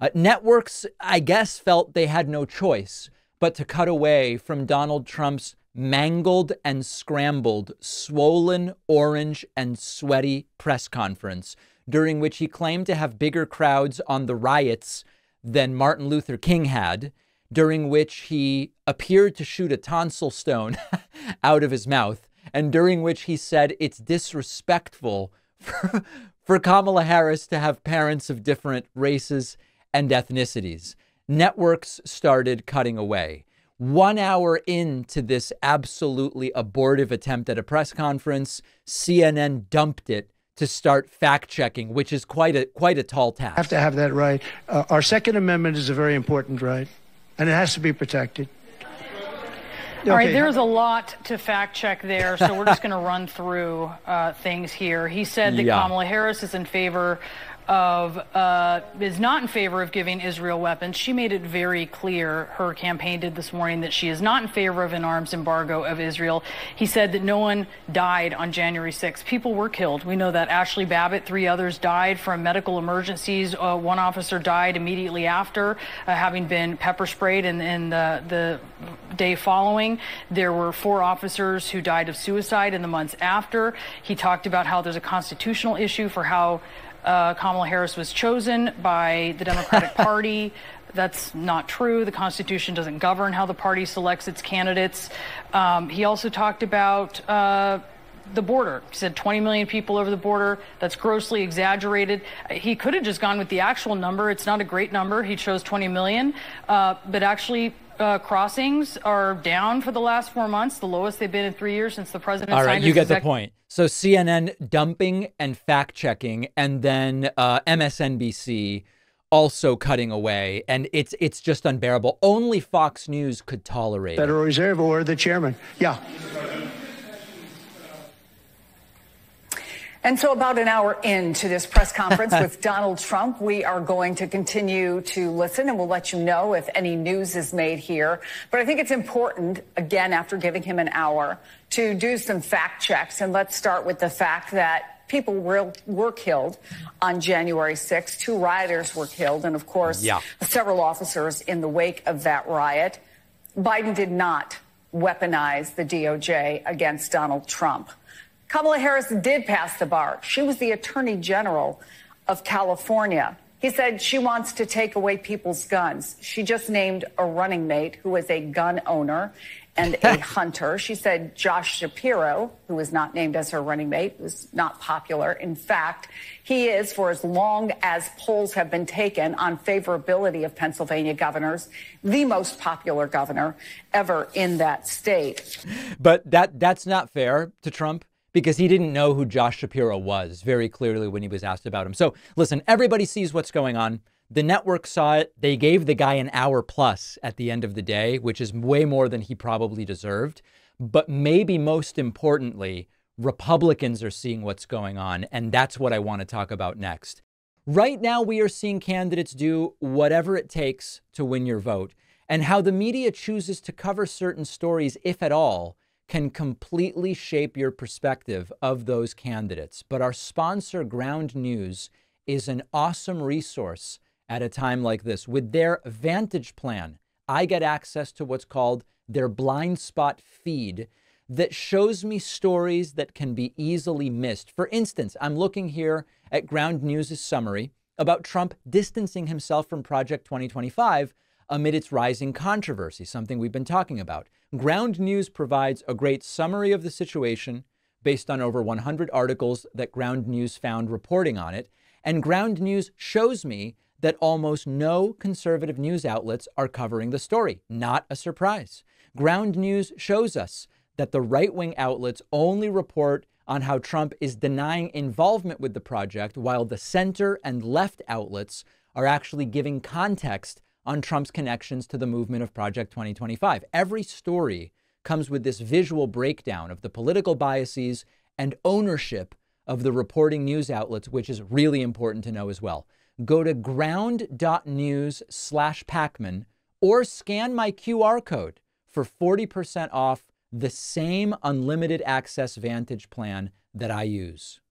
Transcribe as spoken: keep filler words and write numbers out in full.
Uh, networks, I guess, felt they had no choice but to cut away from Donald Trump's mangled and scrambled, swollen, orange and sweaty press conference, during which he claimed to have bigger crowds on the riots than Martin Luther King had, during which he appeared to shoot a tonsil stone out of his mouth, and during which he said it's disrespectful for, for Kamala Harris to have parents of different races and ethnicities. Networks started cutting away. One hour into this absolutely abortive attempt at a press conference, C N N dumped it to start fact-checking, which is quite a quite a tall task. Have to have that right. Uh, our Second Amendment is a very important right, and it has to be protected. Okay. All right, there's a lot to fact-check there, so we're just going to run through uh, things here. He said that yeah. Kamala Harris is in favor of uh, is not in favor of giving Israel weapons. She made it very clear, her campaign did this morning, that she is not in favor of an arms embargo of Israel. He said that no one died on January sixth. People were killed. We know that. Ashley Babbitt, three others died from medical emergencies. Uh, one officer died immediately after uh, having been pepper sprayed in, in the, the day following. There were four officers who died of suicide in the months after. He talked about how there's a constitutional issue for how Uh, Kamala Harris was chosen by the Democratic Party. That's not true. The Constitution doesn't govern how the party selects its candidates. Um, he also talked about uh, the border. He said twenty million people over the border. That's grossly exaggerated. He could have just gone with the actual number. It's not a great number. He chose twenty million, uh, but actually Uh, crossings are down for the last four months, the lowest they've been in three years since the president signed his executive. All right, you get the point. So C N N dumping and fact-checking, and then uh, M S N B C also cutting away, and it's it's just unbearable. Only Fox News could tolerate it. Federal Reserve or the chairman. Yeah. And so about an hour into this press conference with Donald Trump, we are going to continue to listen, and we'll let you know if any news is made here. But I think it's important, again, after giving him an hour, to do some fact checks. And let's start with the fact that people were, were killed on January sixth. Two rioters were killed, and, of course, yeah. several officers in the wake of that riot. Biden did not weaponize the D O J against Donald Trump. Kamala Harris did pass the bar. She was the Attorney General of California. He said she wants to take away people's guns. She just named a running mate who is a gun owner and a hunter. She said Josh Shapiro, who was not named as her running mate, was not popular. In fact, he is, for as long as polls have been taken on favorability of Pennsylvania governors, the most popular governor ever in that state. But that that's not fair to Trump, because he didn't know who Josh Shapiro was very clearly when he was asked about him. So listen, everybody sees what's going on. The network saw it. They gave the guy an hour plus at the end of the day, which is way more than he probably deserved. But maybe most importantly, Republicans are seeing what's going on. And that's what I want to talk about next. Right now, we are seeing candidates do whatever it takes to win your vote, and how the media chooses to cover certain stories, if at all, can completely shape your perspective of those candidates. But our sponsor, Ground News, is an awesome resource at a time like this. With their Vantage plan, I get access to what's called their blind spot feed that shows me stories that can be easily missed. For instance, I'm looking here at Ground News' summary about Trump distancing himself from Project twenty twenty-five amid its rising controversy, something we've been talking about. Ground News provides a great summary of the situation based on over one hundred articles that Ground News found reporting on it. And Ground News shows me that almost no conservative news outlets are covering the story. Not a surprise. Ground News shows us that the right-wing outlets only report on how Trump is denying involvement with the project, while the center and left outlets are actually giving context on Trump's connections to the movement of Project twenty twenty-five. Every story comes with this visual breakdown of the political biases and ownership of the reporting news outlets, which is really important to know as well. Go to ground.news slash Pacman or scan my Q R code for forty percent off the same unlimited access Vantage plan that I use.